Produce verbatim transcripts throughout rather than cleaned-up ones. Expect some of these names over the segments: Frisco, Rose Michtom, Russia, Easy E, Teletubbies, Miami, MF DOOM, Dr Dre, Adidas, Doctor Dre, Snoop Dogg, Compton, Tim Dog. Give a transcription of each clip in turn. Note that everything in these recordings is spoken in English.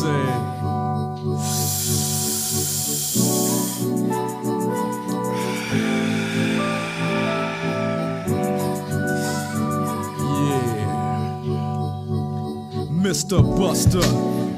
Yeah, Mister Buster.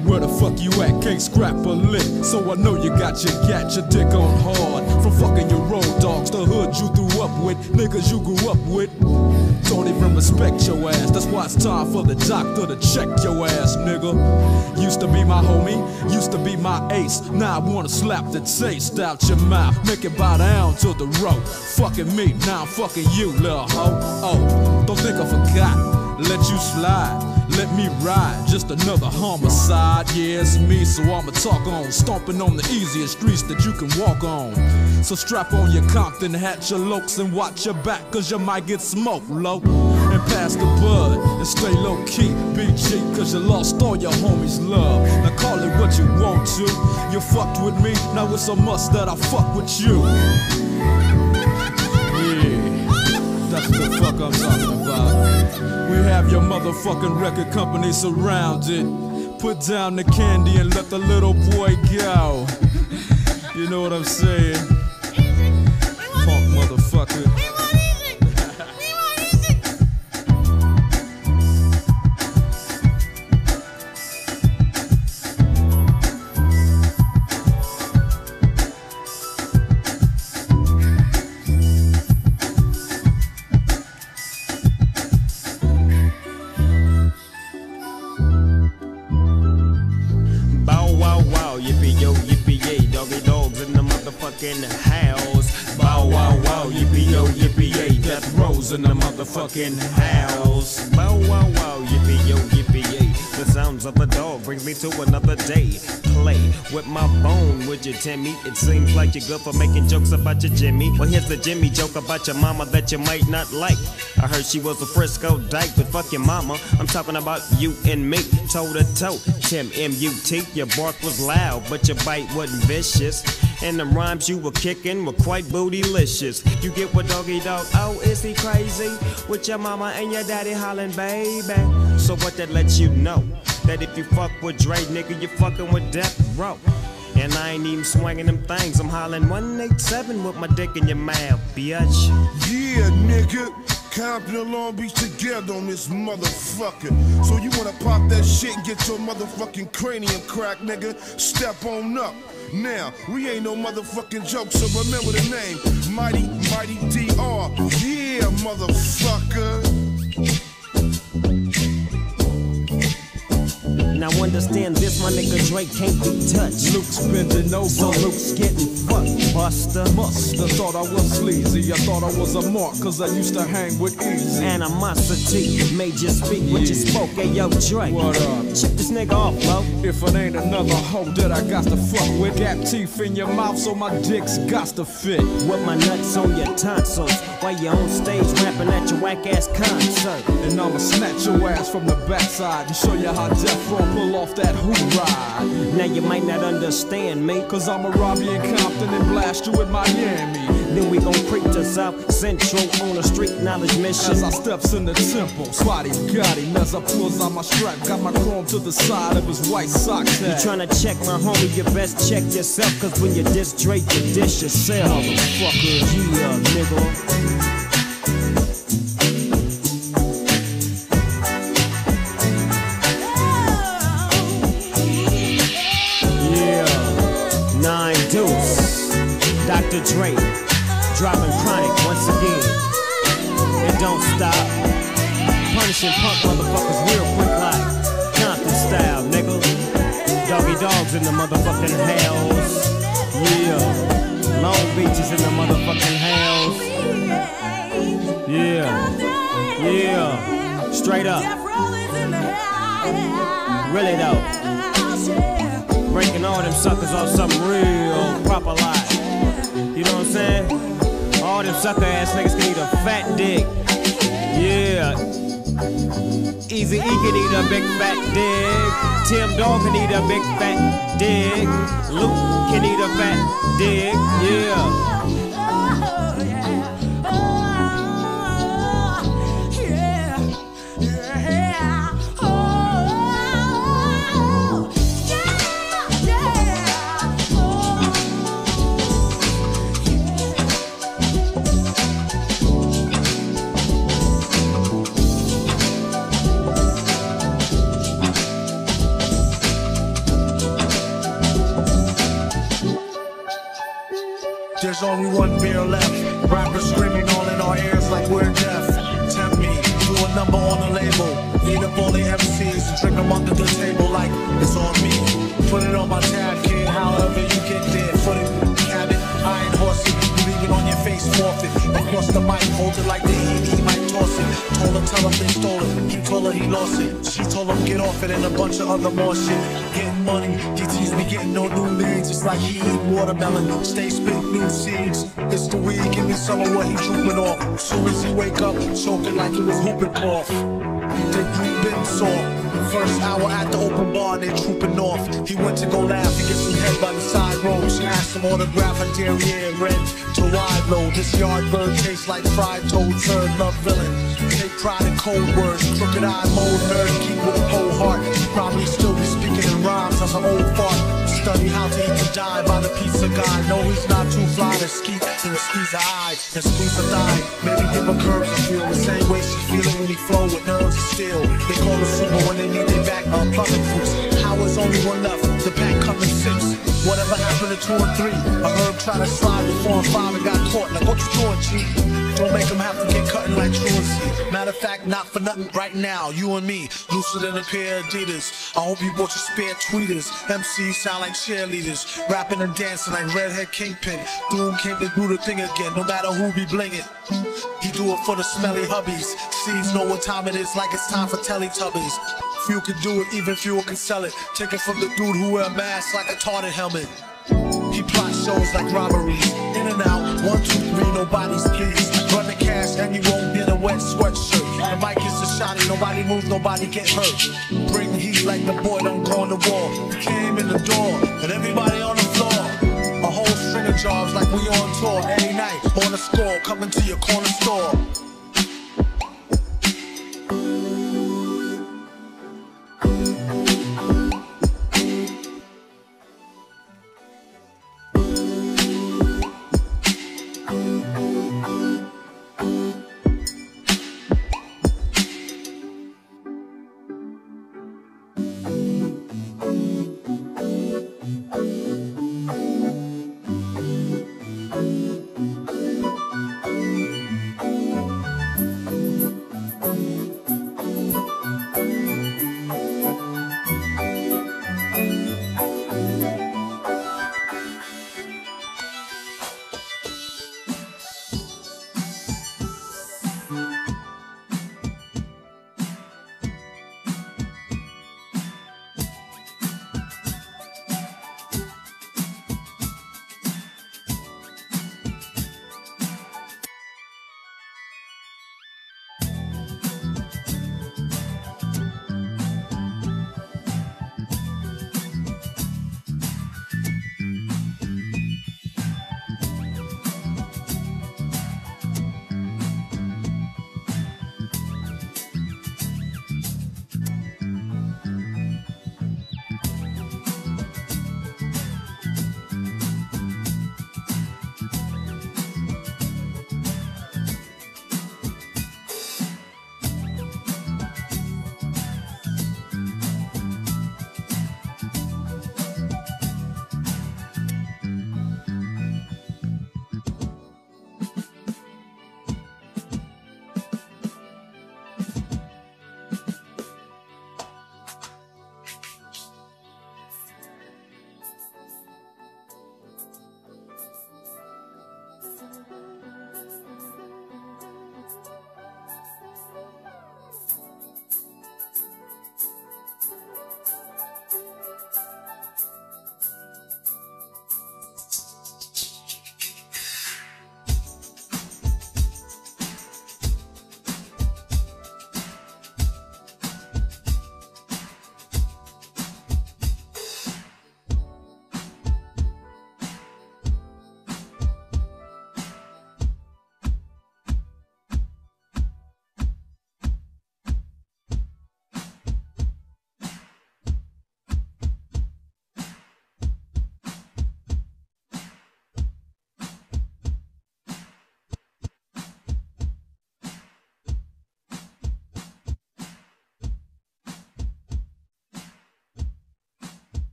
Where the fuck you at? Can't scrap a lick, so I know you got your gat, your dick on hard. From fucking your road dogs, the hood you threw up with, niggas you grew up with. Don't even respect your ass, that's why it's time for the doctor to check your ass, nigga. Used to be my homie, used to be my ace, now I wanna slap the taste out your mouth, make it bow down to the road. Fucking me, now I'm fucking you, lil' hoe. Oh, don't think I forgot, let you slide. Let me ride, just another homicide. Yeah, it's me, so I'ma talk on, stomping on the easiest streets that you can walk on. So strap on your Compton hat, your lokes, and watch your back, cause you might get smoked, low. And pass the bud, and stay low-key, be cheap, cause you lost all your homies' love. Now call it what you want to, you fucked with me, now it's a must that I fuck with you. Yeah, that's what the fuck I'm talking about. We have your motherfucking record company surrounded. Put down the candy and let the little boy go. You know what I'm saying? Punk motherfucker. In the house, bow wow wow, yippee yo yippee yay, death rolls in the motherfucking house. Bow wow wow, yippee yo yippee yay. The sounds of the dog brings me to another day. Play with my bone, would you, Timmy? It seems like you're good for making jokes about your Jimmy. Well, here's the Jimmy joke about your mama that you might not like. I heard she was a Frisco dyke, but fuck your mama. I'm talking about you and me, toe to toe. Tim M U T, your bark was loud, but your bite wasn't vicious. And the rhymes you were kicking were quite bootylicious. You get what doggy dog, oh, is he crazy? With your mama and your daddy hollering, baby. So what that lets you know, that if you fuck with Dre, nigga, you fucking with Death Row. And I ain't even swinging them things, I'm hollering one eight seven with my dick in your mouth, bitch. Yeah, nigga, Compton and Long Beach together on this motherfucker. So you wanna pop that shit and get your motherfucking cranium crack, nigga? Step on up. Now, we ain't no motherfucking joke, so remember the name. Mighty, Mighty D R. Yeah, motherfucker. Now understand this, my nigga Drake can't be touched. Luke's bending over, so Luke's getting fucked. Buster. Buster thought I was sleazy. I thought I was a mark, cause I used to hang with easy. Animosity made you speak yeah. What you spoke. Hey, yo, Drake. What up? Check this nigga off, bro. If it ain't another hoe that I got to fuck with, got teeth in your mouth, so my dick's got to fit. With my nuts on your tonsils, while you're on stage rapping at your whack ass concert. And I'ma snatch your ass from the backside and show you how Death Row pull off that hoop ride. Now you might not understand me, cause I'ma rob you in Compton and blast you in Miami. Then we gon' creep to South Central on a street knowledge mission. As I steps in the temple, Swatty got him. As I pulls out my strap, got my chrome to the side of his white socks. You tryna check my homie, you best check yourself, cause when you diss Drake, you dish yourself. Motherfucker, you yeah, nigga. Yeah, Nine Deuce, Doctor Dre. Dropping chronic once again. It don't stop. Punishing punk motherfuckers real quick like Compton style, nigga. Doggy dogs in the motherfucking house. Yeah. Long Beach is in the motherfucking house. Yeah. Yeah. Straight up. Really though. Breaking all them suckers off something real proper like. You know what I'm saying? All them sucker ass niggas can eat a fat dick. Yeah. Easy E can eat a big fat dick. Tim Dog can eat a big fat dick. Luke can eat a fat dick. Yeah. There's only one beer left. Rappers screaming all in our ears like we're deaf. Tempt me, do a number on the label. Eat up all the M Cs and drink them under the table like it's on me. Put it on my tab, kid, however you get there. Foot it, cat it, iron horse it. You leave it on your face, forfeit. Across the mic, hold it like the heat, he might toss it. Told her, tell him they stole it. He told her he lost it. She told him get off it and a bunch of other more shit. Getting money, he teased me getting no new leads. It's like he eat watermelon, stay spit new seeds. It's the weed, give me some of what he drooping off. Soon as he wake up, choking like he was hooping off. They been soft. First hour at the open bar, they trooping off. He went to go laugh and get some head by the side road. She asked him autograph her derriere red to ride low. This yard bird tastes like fried toad, third love villain. Take pride in cold words, crooked eye mode, nerd keep with a whole heart. She probably still be speaking in rhymes as an old fart. Study how to eat and die by the pizza guy. No, he's not too fly to skeet and squeeze her eye and squeeze her thigh. Maybe give her curves and feel the same way she feeling when he flow with nerves of steel. They call her super when they need their back on uh, plumbing fruits. How is only one left? The pack coming six. Whatever happened to two and three? I heard him try to slide with four and five and got caught. Like, what you doing, G? Don't make him have to get cutting like truancy. Matter of fact, not for nothing right now. You and me, looser than a pair of Adidas. I hope you bought your spare tweeters. M Cs sound like cheerleaders, rapping and dancing like redhead kingpin. Doom came to do the thing again, no matter who be blingin'. He do it for the smelly hubbies. Seeds know what time it is, like it's time for Teletubbies. Few can do it, even fewer can sell it. Take it from the dude who wear a mask like a tartan helmet. He plot shows like robberies. In and out, one, two, three, nobody's pleased. Run the cash and you won't get a wet sweatshirt. And Mike is the shotty, nobody moves, nobody get hurt. Bring heat like the boy don't go on the wall. Came in the door, and everybody on the floor. A whole string of jobs like we on tour. Every night, on the score, coming to your corner store.